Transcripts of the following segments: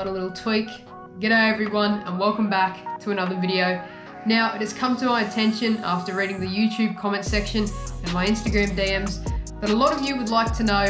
on a little tweak. G'day everyone and welcome back to another video. Now it has come to my attention after reading the YouTube comment section and my Instagram DMs that a lot of you would like to know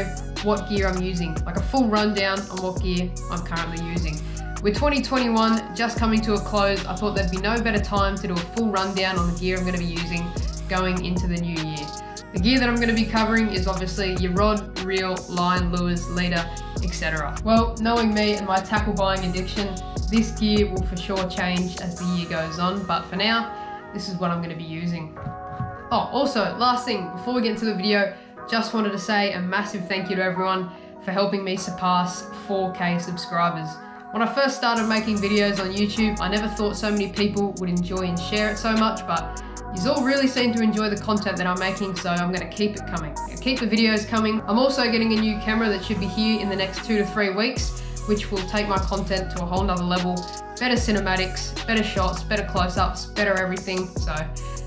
what gear I'm using, like a full rundown on what gear I'm currently using. With 2021 just coming to a close, I thought there'd be no better time to do a full rundown on the gear I'm going to be using going into the new year. The gear that I'm going to be covering is obviously your rod, reel, line, lures, leader, etc. Well, knowing me and my tackle buying addiction, this gear will for sure change as the year goes on, but for now, this is what I'm going to be using. Oh, also, last thing, before we get into the video, just wanted to say a massive thank you to everyone for helping me surpass 4K subscribers. When I first started making videos on YouTube, I never thought so many people would enjoy and share it so much, but you all really seem to enjoy the content that I'm making, so I'm going to keep it coming. I'm going to keep the videos coming. I'm also getting a new camera that should be here in the next 2 to 3 weeks, which will take my content to a whole nother level. Better cinematics, better shots, better close-ups, better everything, so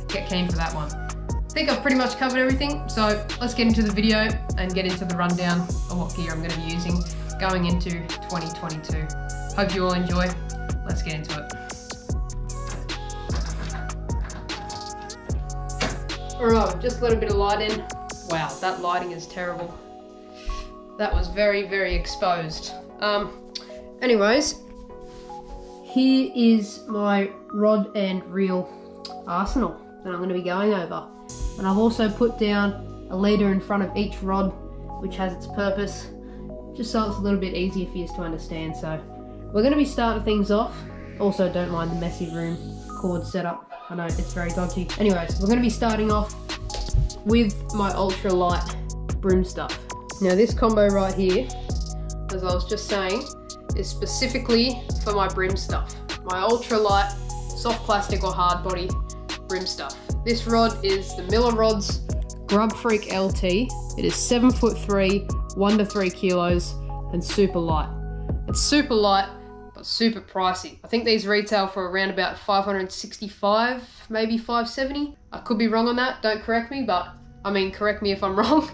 get keen for that one. I think I've pretty much covered everything, so let's get into the video and get into the rundown of what gear I'm going to be using going into 2022. Hope you all enjoy. Let's get into it. Alright, just a little bit of light in. Wow, that lighting is terrible. That was very, very exposed. Anyways, here is my rod and reel arsenal that I'm going to be going over. And I've also put down a leader in front of each rod, which has its purpose, just so it's a little bit easier for you to understand. So we're going to be starting things off. Also, don't mind the messy room cord setup. I know, it's very dodgy. Anyways, we're going to be starting off with my ultra light broom stuff. Now this combo right here, as I was just saying, is specifically for my brim stuff. My ultra light, soft plastic or hard body brim stuff. This rod is the Millerods Grub Freak LT. It is 7'3", 1 to 3 kilos, and super light. It's super light, super pricey. I think these retail for around about 565, maybe 570. I could be wrong on that, don't correct me, but I mean, correct me if I'm wrong.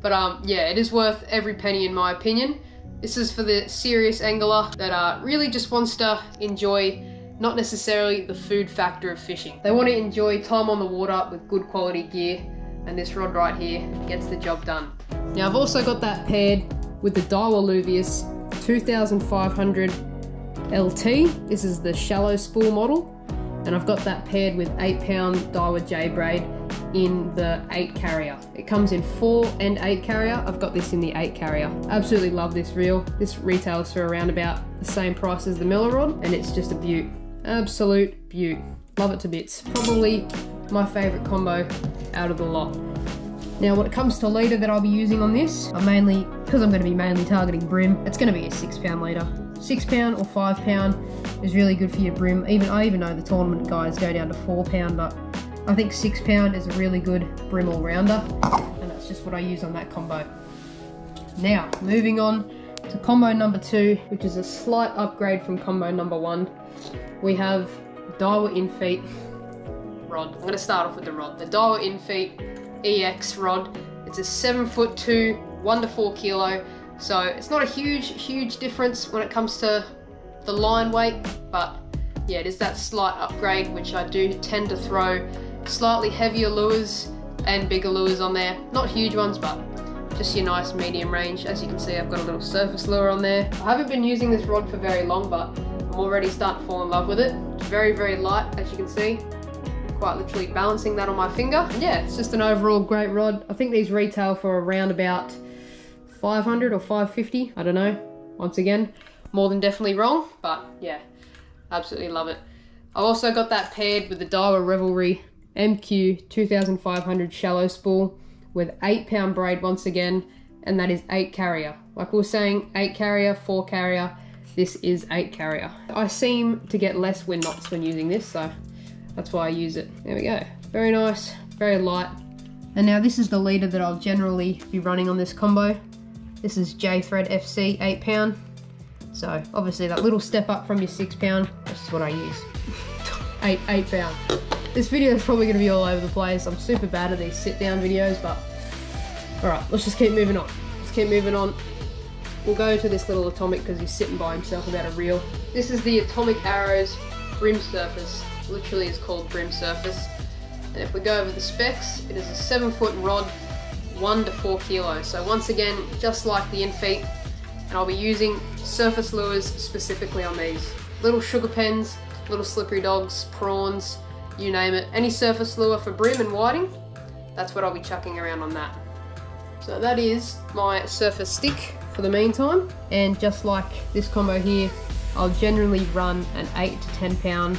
But yeah, it is worth every penny in my opinion. This is for the serious angler that really just wants to enjoy not necessarily the food factor of fishing. They want to enjoy time on the water with good quality gear, and this rod right here gets the job done. Now I've also got that paired with the Daiwa Luvias 2500 LT, this is the shallow spool model, and I've got that paired with 8-pound Daiwa J-Braid in the 8 carrier. It comes in 4 and 8 carrier. I've got this in the 8 carrier. Absolutely love this reel. This retails for around about the same price as the Millerod, and it's just a beaut. Absolute beaut. Love it to bits. Probably my favourite combo out of the lot. Now when it comes to leader that I'll be using on this, because I'm going to be mainly targeting brim, it's going to be a 6-pound leader. 6-pound or 5-pound is really good for your brim. I even know the tournament guys go down to 4-pound, but I think 6-pound is a really good brim all-rounder, and that's just what I use on that combo. Now moving on to combo number 2, which is a slight upgrade from combo number 1. We have Daiwa Infeet rod. I'm going to start off with the rod. The Daiwa Infeet EX rod. It's a 7'2", 1 to 4 kilo. So it's not a huge difference when it comes to the line weight, but yeah, it is that slight upgrade, which I do tend to throw slightly heavier lures and bigger lures on there. Not huge ones, but just your nice medium range. As you can see, I've got a little surface lure on there. I haven't been using this rod for very long, but I'm already starting to fall in love with it. It's very, very light, as you can see. Quite literally balancing that on my finger. And yeah, it's just an overall great rod. I think these retail for around about 500 or 550, I don't know. Once again, more than definitely wrong, but yeah, absolutely love it. I've also got that paired with the Daiwa Revelry MQ 2500 shallow spool with 8-pound braid once again, and that is 8 carrier. Like we were saying, 8 carrier, 4 carrier, this is 8 carrier. I seem to get less wind knots when using this, so that's why I use it. There we go. Very nice, very light. And now this is the leader that I'll generally be running on this combo. This is J Thread FC 8-pound. So obviously that little step up from your 6-pound, this is what I use. 8-pound. This video is probably gonna be all over the place. I'm super bad at these sit down videos, but all right, let's just keep moving on. Let's keep moving on. We'll go to this little Atomic because he's sitting by himself without a reel. This is the Atomic Arrows Brim Surface. Literally it's called Brim Surface. And if we go over the specs, it is a 7-foot rod, 1 to 4 kilos. So once again, just like the Infeet, and I'll be using surface lures specifically on these. Little sugar pens, little slippery dogs, prawns, you name it. Any surface lure for brim and whiting, that's what I'll be chucking around on that. So that is my surface stick for the meantime. And just like this combo here, I'll generally run an 8 to 10 pound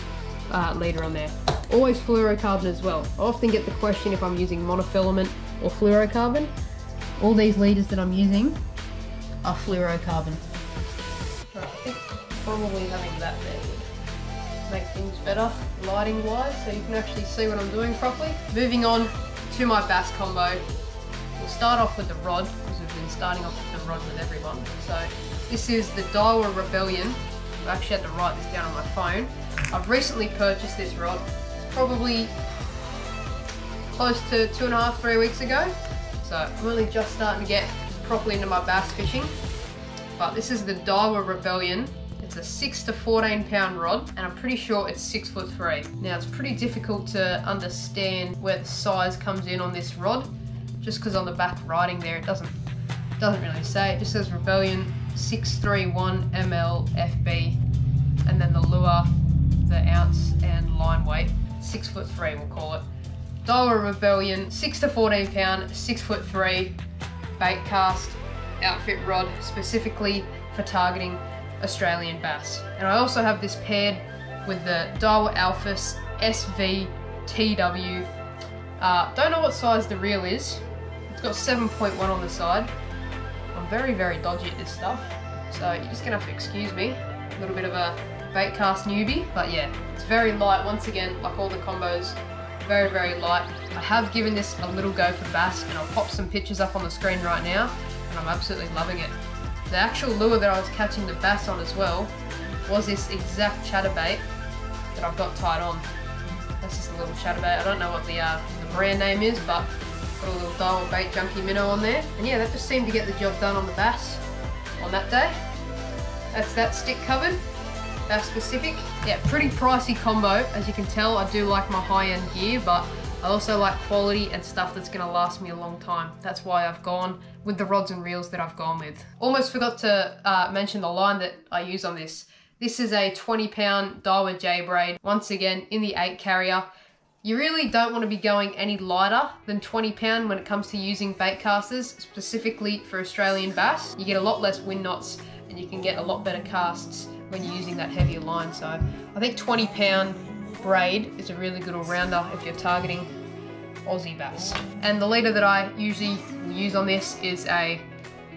leader on there. Always fluorocarbon as well. I often get the question if I'm using monofilament or fluorocarbon. All these leaders that I'm using are fluorocarbon. I think probably having that there would make things better lighting wise, so you can actually see what I'm doing properly. Moving on to my bass combo. We'll start off with the rod, because we've been starting off with the rod with everyone. So this is the Daiwa Rebellion. I actually had to write this down on my phone. I've recently purchased this rod. It's probably close to 2.5 to 3 weeks ago. So I'm only just starting to get properly into my bass fishing. But this is the Daiwa Rebellion. It's a 6 to 14 pound rod, and I'm pretty sure it's 6'3". Now it's pretty difficult to understand where the size comes in on this rod, just because on the back writing there, it doesn't really say. It just says Rebellion 631 ml FB, and then the lure, the ounce and line weight, 6'3", we'll call it. Daiwa Rebellion, 6 to 14 pound, 6'3", bait cast, outfit rod, specifically for targeting Australian bass. And I also have this paired with the Daiwa Alphas SVTW. Don't know what size the reel is. It's got 7.1 on the side. I'm very, very dodgy at this stuff, so you're just gonna have to excuse me. A little bit of a bait cast newbie, but yeah, it's very light. Once again, like all the combos, very, very light. I have given this a little go for bass, and I'll pop some pictures up on the screen right now, and I'm absolutely loving it. The actual lure that I was catching the bass on as well was this exact chatterbait that I've got tied on. That's just a little chatterbait. I don't know what the brand name is, but got a little Daiwa Bait Junkie minnow on there. And yeah, that just seemed to get the job done on the bass on that day. That's that stick covered, bass specific. Yeah, pretty pricey combo. As you can tell, I do like my high-end gear, but I also like quality and stuff that's gonna last me a long time. That's why I've gone with the rods and reels that I've gone with. Almost forgot to mention the line that I use on this. This is a 20 pound Daiwa J-Braid, once again in the 8 carrier. You really don't wanna be going any lighter than 20 pound when it comes to using bait casters, specifically for Australian bass. You get a lot less wind knots and you can get a lot better casts when you're using that heavier line. So I think 20 pound braid is a really good all-rounder if you're targeting Aussie bass. And the leader that I usually use on this is a,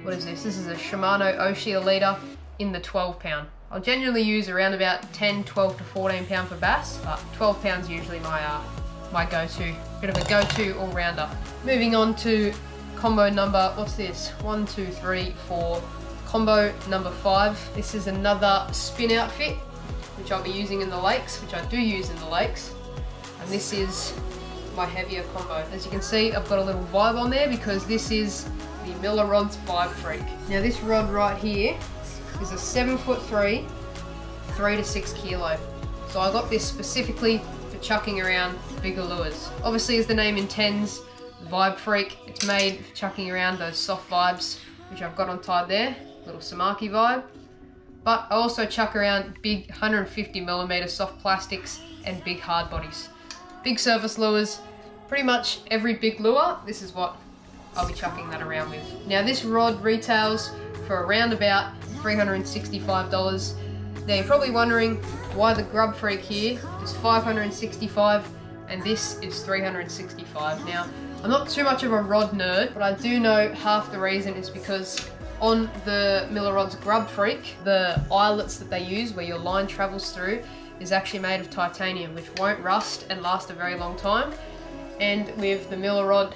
what is this? This is a Shimano Oshia leader in the 12 pound. I'll generally use around about 10, 12 to 14 pound for bass, but 12 pounds usually my go-to, bit of a go-to all-rounder. Moving on to combo number, what's this? 1, 2, 3, 4. Combo number 5. This is another spin outfit, which I'll be using in the lakes, which I do use in the lakes. And this is my heavier combo. As you can see, I've got a little vibe on there because this is the Millerods Vibe Freak. Now this rod right here is a 7'3", 3 to 6 kilo. So I got this specifically for chucking around bigger lures. Obviously, as the name intends, Vibe Freak, it's made for chucking around those soft vibes, which I've got on tied there, little Samaki vibe. But I also chuck around big 150mm soft plastics and big hard bodies. Big surface lures, pretty much every big lure, this is what I'll be chucking that around with. Now this rod retails for around about $365. Now you're probably wondering why the Grub Freak here is $565 and this is $365. Now I'm not too much of a rod nerd, but I do know half the reason is because on the Millerods Grub Freak, the eyelets that they use where your line travels through is actually made of titanium, which won't rust and last a very long time. And with the Millerod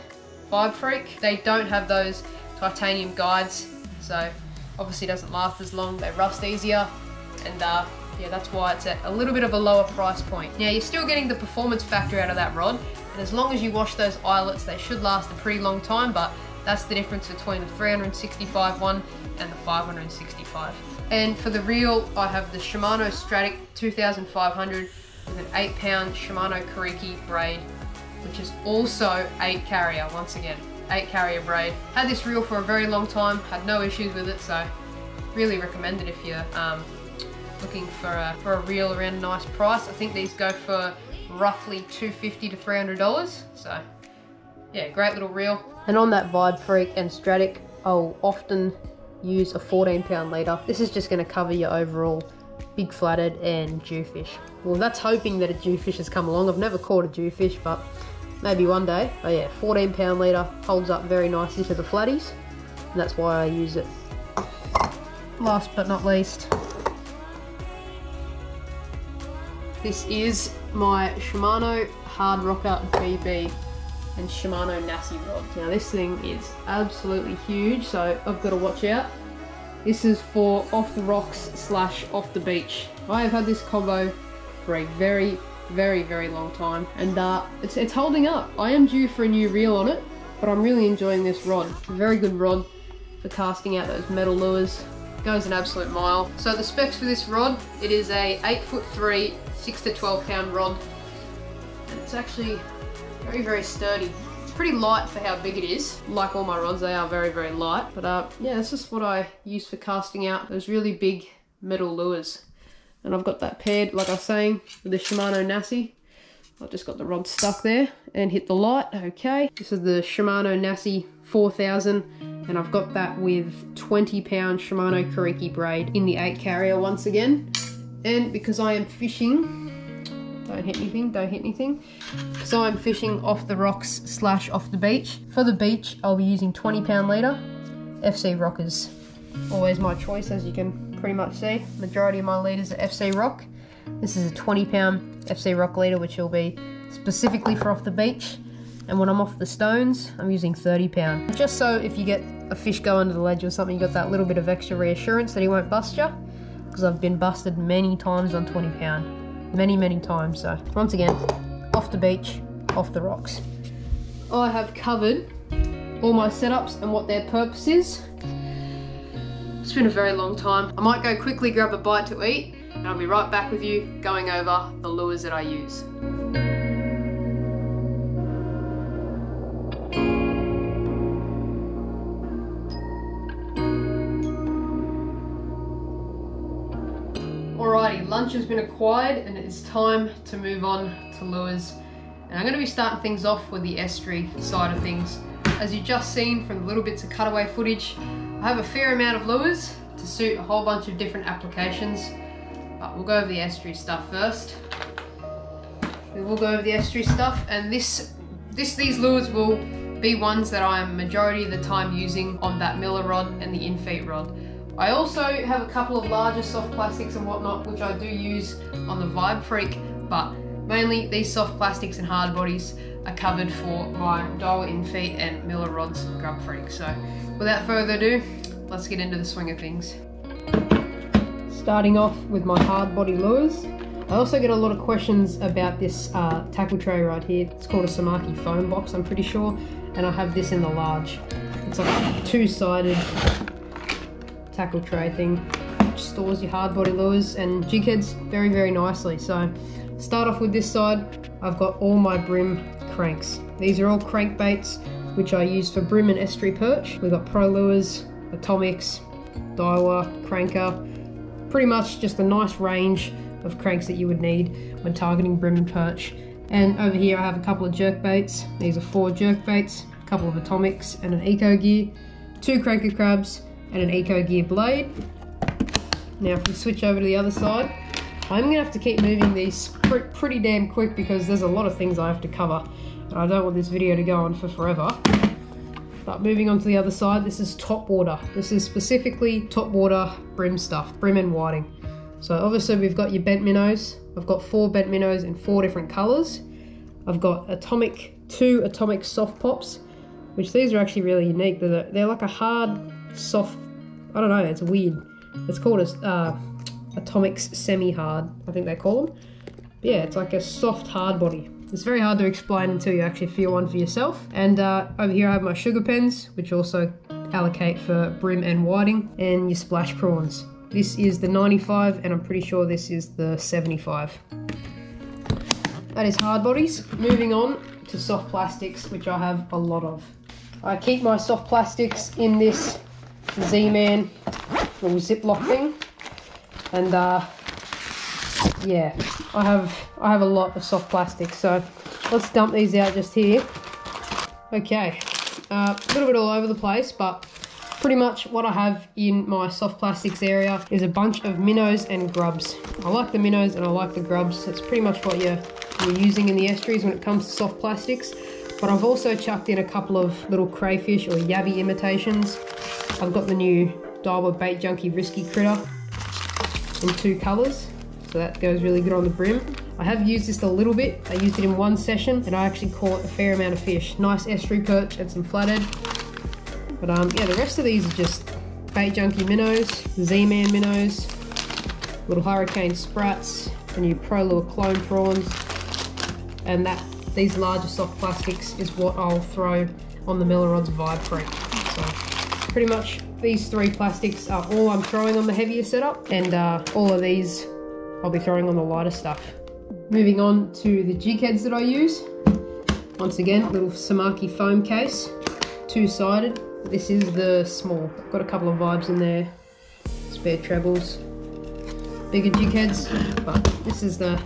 Vibe Freak, they don't have those titanium guides, so obviously it doesn't last as long, they rust easier, and yeah, that's why it's at a little bit of a lower price point. Now you're still getting the performance factor out of that rod, and as long as you wash those eyelets, they should last a pretty long time, but That's the difference between the 365 one and the 565. And for the reel, I have the Shimano Stradic 2500 with an 8-pound Shimano Kairiki braid, which is also 8 carrier, once again, 8 carrier braid. Had this reel for a very long time, had no issues with it, so really recommend it if you're looking for a reel around a nice price. I think these go for roughly $250 to $300, so yeah, great little reel. And on that Vibe Freak and Stradic, I'll often use a 14-pound leader. This is just going to cover your overall big flathead and jewfish. Well, that's hoping that a jewfish has come along. I've never caught a jewfish, but maybe one day. Oh yeah, 14-pound leader, holds up very nicely to the flatties, and that's why I use it. Last but not least, this is my Shimano Hard Rockout VB and Shimano Nasci rod. Now this thing is absolutely huge, so I've got to watch out. This is for off the rocks / off the beach. I have had this combo for a very, very, very long time, and it's holding up. I am due for a new reel on it, but I'm really enjoying this rod. It's a very good rod for casting out those metal lures. Goes an absolute mile. So the specs for this rod, it is a 8'3", 6 to 12 pound rod, and it's actually very, very sturdy. It's pretty light for how big it is. Like all my rods, they are very, very light, but yeah, this is what I use for casting out those really big metal lures. And I've got that paired, like I was saying, with the Shimano Nasci. I've just got the rod stuck there and hit the light, okay. This is the Shimano Nasci 4000, and I've got that with 20-pound Shimano Kairiki braid in the 8 carrier once again. And because I am fishing, don't hit anything, don't hit anything. So I'm fishing off the rocks / off the beach. For the beach, I'll be using 20-pound leader, FC Rock is always my choice, as you can pretty much see. Majority of my leaders are FC Rock. This is a 20-pound FC Rock leader, which will be specifically for off the beach. And when I'm off the stones, I'm using 30-pound. Just so if you get a fish go under the ledge or something, you got that little bit of extra reassurance that he won't bust you, because I've been busted many times on 20-pound. Many times, so. Once again, off the beach, off the rocks. I have covered all my setups and what their purpose is. It's been a very long time. I might go quickly grab a bite to eat, and I'll be right back with you going over the lures that I use. Alrighty, lunch has been acquired and it is time to move on to lures. And I'm going to be starting things off with the estuary side of things. As you've just seen from the little bits of cutaway footage, I have a fair amount of lures to suit a whole bunch of different applications. But we'll go over the estuary stuff first. We will go over the estuary stuff, and these lures will be ones that I am majority of the time using on that Miller rod and the Infeet rod. I also have a couple of larger soft plastics and whatnot, which I do use on the Vibe Freak, but mainly these soft plastics and hard bodies are covered for my Daiwa Infeet and Millerods Grub Freak. So without further ado, let's get into the swing of things. Starting off with my hard body lures. I also get a lot of questions about this tackle tray right here. It's called a Samaki foam box, I'm pretty sure, and I have this in the large. It's like a two-sided tackle tray thing, which stores your hard body lures and jig heads very, very nicely. So start off with this side. I've got all my brim cranks. These are all crankbaits, which I use for brim and estuary perch. We've got Pro Lures, Atomics, Daiwa, Cranker. Pretty much just a nice range of cranks that you would need when targeting brim and perch. And over here I have a couple of jerk baits. These are 4 jerk baits, a couple of Atomics and an Eco Gear, 2 Cranker crabs and an Eco Gear blade. Now if we switch over to the other side, I'm gonna have to keep moving these pretty damn quick because there's a lot of things I have to cover, and I don't want this video to go on for forever. But moving on to the other side, this is top water. This is specifically top water brim stuff, brim and whiting. So obviously we've got your bent minnows. I've got 4 bent minnows in 4 different colors. I've got Atomic, 2 Atomic soft pops, which these are actually really unique. They're like a hard, soft, I don't know, it's weird. It's called a, Atomics semi-hard, I think they call them. But yeah, it's like a soft hard body. It's very hard to explain until you actually feel one for yourself. And over here I have my sugar pens, which also allocate for brim and whiting, and your splash prawns. This is the 95 and I'm pretty sure this is the 75. That is hard bodies. Moving on to soft plastics, which I have a lot of. I keep my soft plastics in this Z-Man little ziplock thing, and yeah, I have a lot of soft plastics, so let's dump these out just here. Okay, a little bit all over the place, but pretty much what I have in my soft plastics area is a bunch of minnows and grubs. I like the minnows and I like the grubs. That's pretty much what you're using in the estuaries when it comes to soft plastics. But I've also chucked in a couple of little crayfish or yabby imitations. I've got the new Daiwa Bait Junkie Risky Critter in two colours, so that goes really good on the brim. I have used this a little bit. I used it in one session and I actually caught a fair amount of fish. Nice estuary perch and some flathead. But yeah, the rest of these are just Bait Junkie minnows, Z-Man minnows, little Hurricane Sprats, the new Pro Lure Clone prawns, and that. These larger soft plastics is what I'll throw on the Millerods Vibe Freak. So pretty much these three plastics are all I'm throwing on the heavier setup, and all of these I'll be throwing on the lighter stuff. Moving on to the jig heads that I use. Once again, little Samaki foam case, two-sided. This is the small. I've got a couple of vibes in there, spare trebles, bigger jig heads, but this is the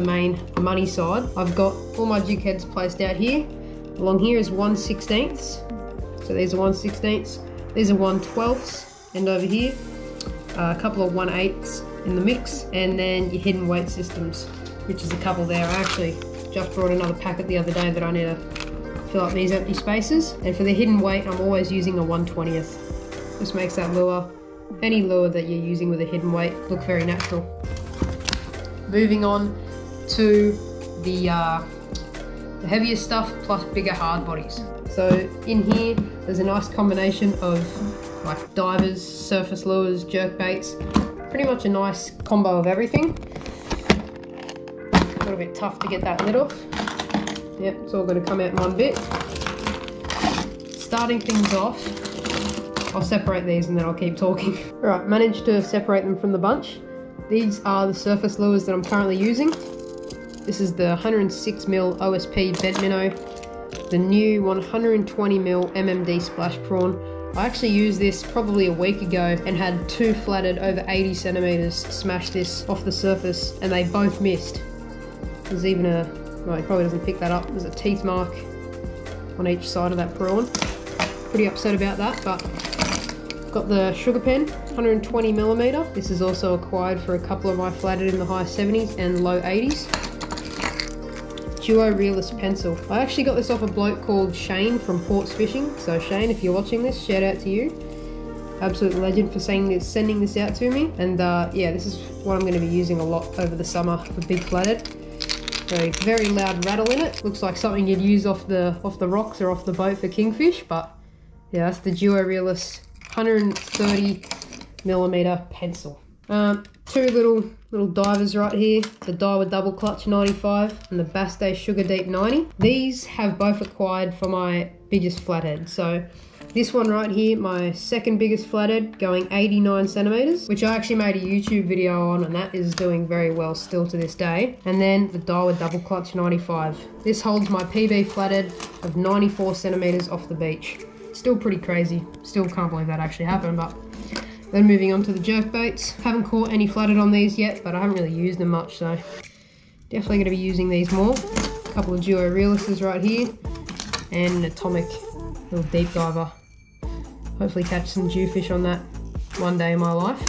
main money side. I've got all my jig heads placed out here. Along here is 1/16ths, so these are 1/16ths. These are 1/12ths, and over here a couple of 1/8ths in the mix, and then your hidden weight systems, which is a couple there. I actually just brought another packet the other day that I need to fill up these empty spaces. And for the hidden weight, I'm always using a 1/20th. This makes that lure, any lure that you're using with a hidden weight, look very natural. Moving on to the heavier stuff plus bigger hard bodies. So in here there's a nice combination of like divers, surface lures, jerk baits, pretty much a nice combo of everything. A little bit tough to get that lid off. Yep, it's all going to come out in one bit. Starting things off, I'll separate these and then I'll keep talking. Alright, managed to separate them from the bunch. These are the surface lures that I'm currently using. This is the 106mm OSP Bent Minnow, the new 120mm MMD Splash Prawn. I actually used this probably a week ago and had two flathead over 80cm smash this off the surface and they both missed. There's even a, well, it probably doesn't pick that up, there's a teeth mark on each side of that prawn. Pretty upset about that, but got the sugar pen, 120mm. This is also acquired for a couple of my flathead in the high 70s and low 80s. Duo Realis pencil. I actually got this off a bloke called Shane from Ports Fishing. So Shane, if you're watching this, shout out to you. Absolute legend for sending this out to me. And yeah, this is what I'm going to be using a lot over the summer for big flathead. Very loud rattle in it. Looks like something you'd use off the rocks or off the boat for kingfish. But yeah, that's the Duo Realis 130mm pencil. Two little divers right here, the Daiwa Double Clutch 95 and the Bassday Sugar Deep 90. These have both acquired for my biggest flathead. So this one right here, my second biggest flathead, going 89cm, which I actually made a YouTube video on, and that is doing very well still to this day. And then the Daiwa Double Clutch 95. This holds my PB flathead of 94cm off the beach. Still pretty crazy. Still can't believe that actually happened. But then moving on to the jerk baits. Haven't caught any flathead on these yet, but I haven't really used them much, so definitely going to be using these more. A couple of Duo Realises right here, and an Atomic little deep diver. Hopefully catch some jewfish on that one day in my life.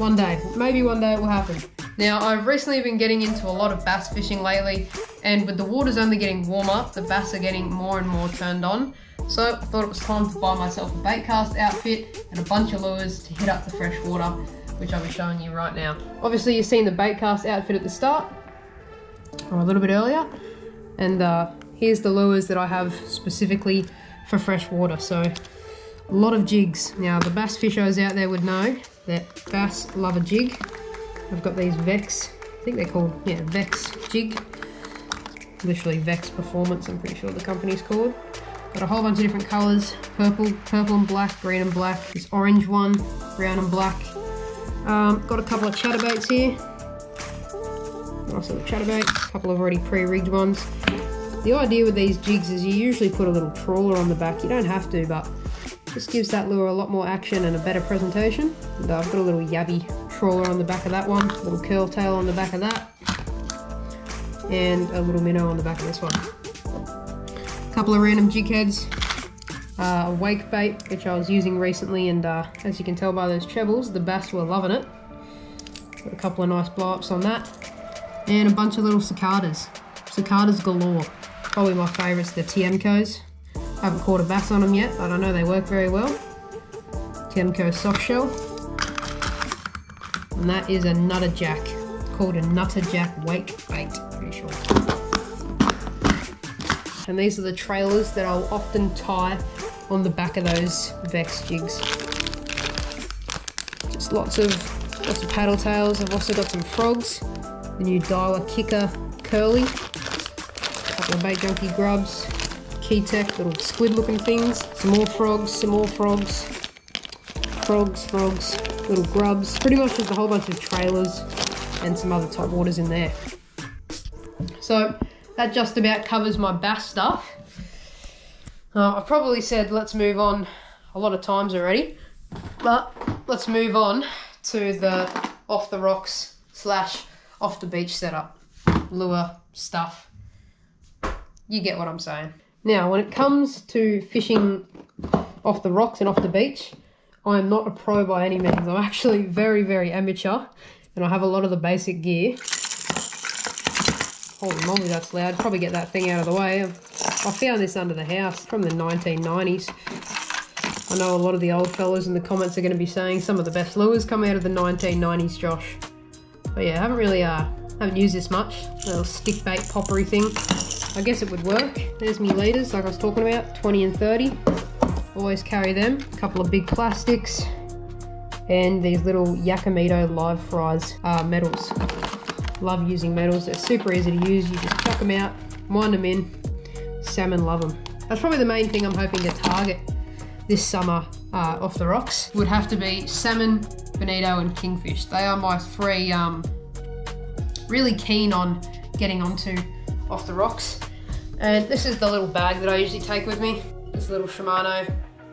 One day, maybe one day it will happen. Now, I've recently been getting into a lot of bass fishing lately, and with the waters only getting warmer, the bass are getting more and more turned on. So I thought it was time to buy myself a baitcast outfit and a bunch of lures to hit up the fresh water, which I'll be showing you right now. Obviously you've seen the baitcast outfit at the start, or a little bit earlier, and here's the lures that I have specifically for fresh water. So a lot of jigs. Now the bass fishers out there would know that bass love a jig. I've got these Vex, I think they're called, yeah, Vex Jig. literally Vex Performance, I'm pretty sure the company's called. Got a whole bunch of different colours, purple and black, green and black, this orange one, brown and black. Got a couple of chatterbaits here. Nice little chatterbait, a couple of already pre-rigged ones. The idea with these jigs is you usually put a little trawler on the back, you don't have to, but this gives that lure a lot more action and a better presentation. And I've got a little yabby trawler on the back of that one, a little curl tail on the back of that, and a little minnow on the back of this one. A couple of random jig heads, a wake bait, which I was using recently, and as you can tell by those trebles, the bass were loving it. Got a couple of nice blow-ups on that, and a bunch of little cicadas. Cicadas galore. Probably my favourites, the Tiemcos. Haven't caught a bass on them yet, but I know they work very well. Tiemco soft shell. And that is a Nutter Jack. It's called a Nutter Jack wake bait, pretty sure. And these are the trailers that I'll often tie on the back of those Vex jigs. Just lots of paddle tails. I've also got some frogs. The new Daiwa Kicker Curly. A couple of Bait Junkie grubs. Keytech, little squid looking things. Some more frogs, some more frogs. Frogs, little grubs. Pretty much just a whole bunch of trailers and some other top waters in there. So that just about covers my bass stuff. I've probably said let's move on a lot of times already, but let's move on to the off the rocks / off the beach setup, lure stuff. You get what I'm saying. Now, when it comes to fishing off the rocks and off the beach, I am not a pro by any means. I'm actually very, very amateur, and I have a lot of the basic gear. Holy moly, that's loud. Probably get that thing out of the way. I found this under the house from the 1990s. I know a lot of the old fellas in the comments are going to be saying some of the best lures come out of the 1990s, Josh. But yeah, I haven't really haven't used this much. A little stick bait poppery thing. I guess it would work. There's me leaders, like I was talking about, 20 and 30. Always carry them. A couple of big plastics and these little Yakamito live fries metals. Love using metals. They're super easy to use. You just chuck them out, wind them in. Salmon love them. That's probably the main thing I'm hoping to target this summer off the rocks. Would have to be salmon, bonito and kingfish. They are my three really keen on getting onto off the rocks. And this is the little bag that I usually take with me. This little Shimano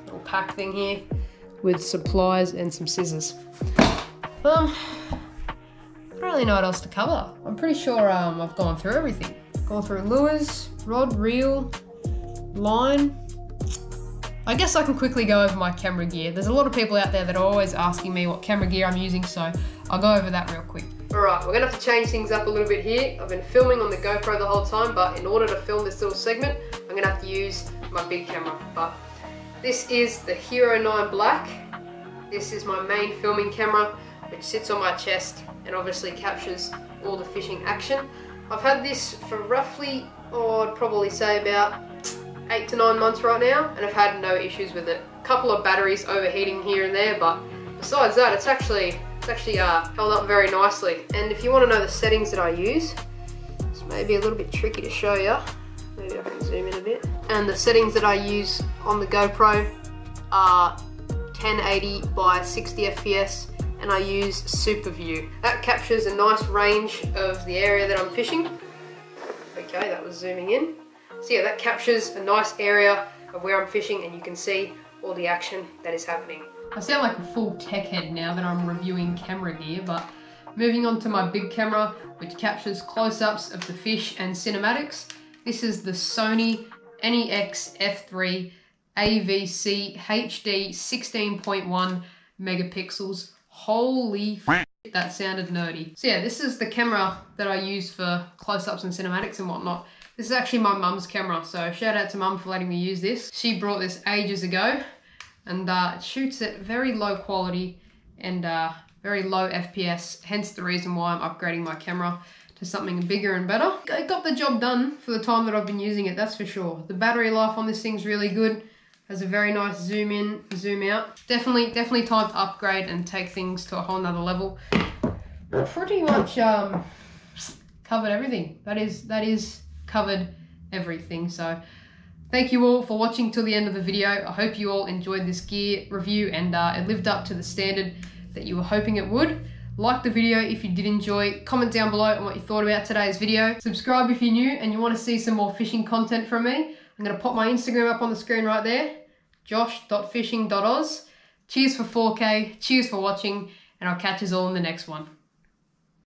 little pack thing here with supplies and some scissors. I don't really know what else to cover. I'm pretty sure I've gone through everything. Gone through lures, rod, reel, line. I guess I can quickly go over my camera gear. There's a lot of people out there that are always asking me what camera gear I'm using, so I'll go over that real quick. All right, we're gonna have to change things up a little bit here. I've been filming on the GoPro the whole time, but in order to film this little segment, I'm gonna have to use my big camera. But this is the Hero 9 Black. This is my main filming camera, which sits on my chest and obviously captures all the fishing action. I've had this for roughly, I'd probably say about 8 to 9 months right now, and I've had no issues with it. A couple of batteries overheating here and there, but besides that, it's actually held up very nicely. And if you want to know the settings that I use, this may be a little bit tricky to show you. Maybe I can zoom in a bit. And the settings that I use on the GoPro are 1080 by 60 FPS, and I use Super View. That captures a nice range of the area that I'm fishing. Okay, that was zooming in. So yeah, that captures a nice area of where I'm fishing, and you can see all the action that is happening. I sound like a full tech head now that I'm reviewing camera gear, but moving on to my big camera, which captures close-ups of the fish and cinematics. This is the Sony NEX F3 AVC HD 16.1 megapixels. Holy f***, that sounded nerdy. So yeah, this is the camera that I use for close-ups and cinematics and whatnot. This is actually my mum's camera, so shout out to mum for letting me use this. She brought this ages ago, and it shoots at very low quality and very low FPS, hence the reason why I'm upgrading my camera to something bigger and better. It got the job done for the time that I've been using it, that's for sure. The battery life on this thing's really good. Has a very nice zoom in, zoom out. Definitely time to upgrade and take things to a whole nother level. Pretty much covered everything. That is covered everything. So thank you all for watching till the end of the video. I hope you all enjoyed this gear review and it lived up to the standard that you were hoping it would. Like the video if you did enjoy, comment down below on what you thought about today's video. Subscribe if you're new and you want to see some more fishing content from me. I'm going to pop my Instagram up on the screen right there, josh.fishing.oz. Cheers for 4K, cheers for watching, and I'll catch us all in the next one.